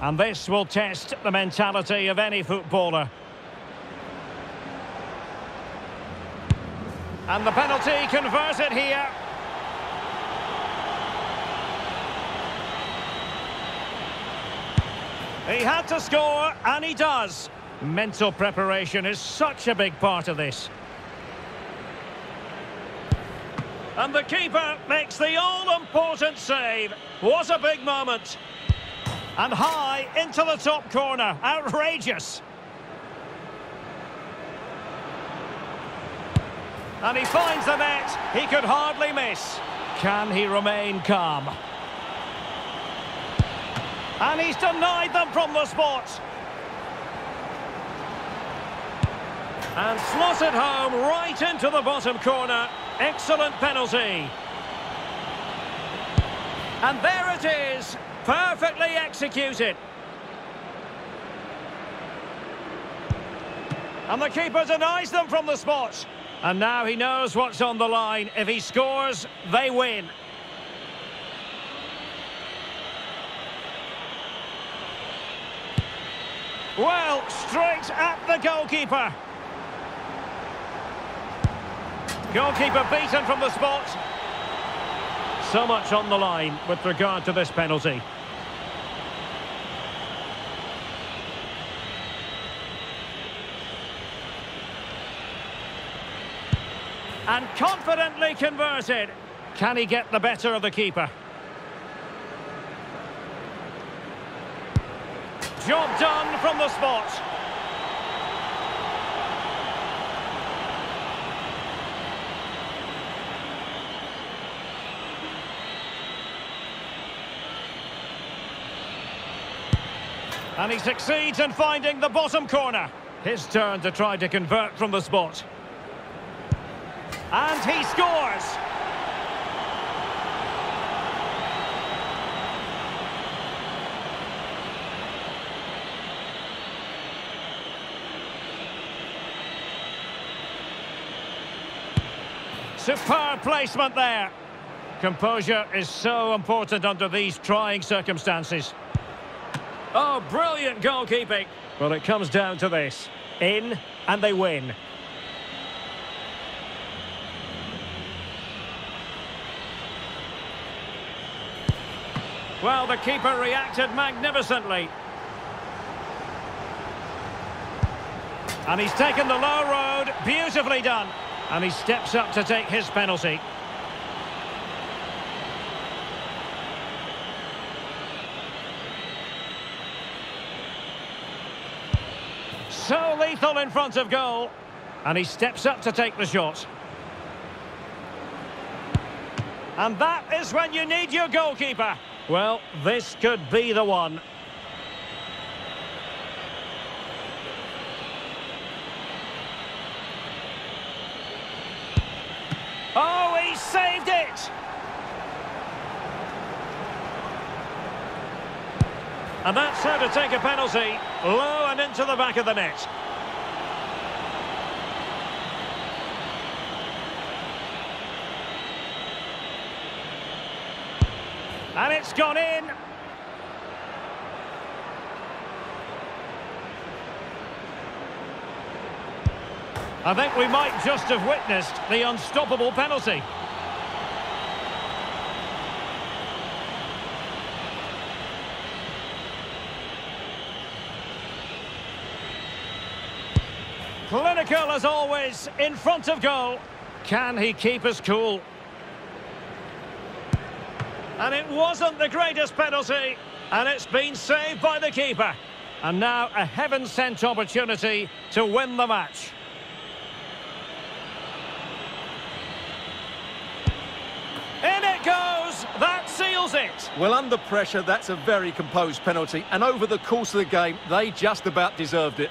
And this will test the mentality of any footballer. And the penalty converted here. He had to score, and he does. Mental preparation is such a big part of this. And the keeper makes the all-important save. What a big moment. And high into the top corner. Outrageous. And he finds the net. He could hardly miss. Can he remain calm? And he's denied them from the spot. And slotted home right into the bottom corner. Excellent penalty. And there it is. Perfectly executed. And the keeper denies them from the spot. And now he knows what's on the line. If he scores, they win. Well, straight at the goalkeeper. Goalkeeper beaten from the spot. So much on the line with regard to this penalty. And confidently converted. Can he get the better of the keeper? Job done from the spot. And he succeeds in finding the bottom corner. His turn to try to convert from the spot. And he scores! Superb placement there. Composure is so important under these trying circumstances. Oh, brilliant goalkeeping. Well, it comes down to this. In, and they win. Well, the keeper reacted magnificently. And he's taken the low road. Beautifully done. And he steps up to take his penalty. So lethal in front of goal. And he steps up to take the shot. And that is when you need your goalkeeper. Well, this could be the one. Oh, he saved it! And that's how to take a penalty, low and into the back of the net. And it's gone in. I think we might just have witnessed the unstoppable penalty. Clinical as always, in front of goal. Can he keep his cool? And it wasn't the greatest penalty, and it's been saved by the keeper. And now a heaven-sent opportunity to win the match. In it goes! That seals it! Well, under pressure, that's a very composed penalty, and over the course of the game, they just about deserved it.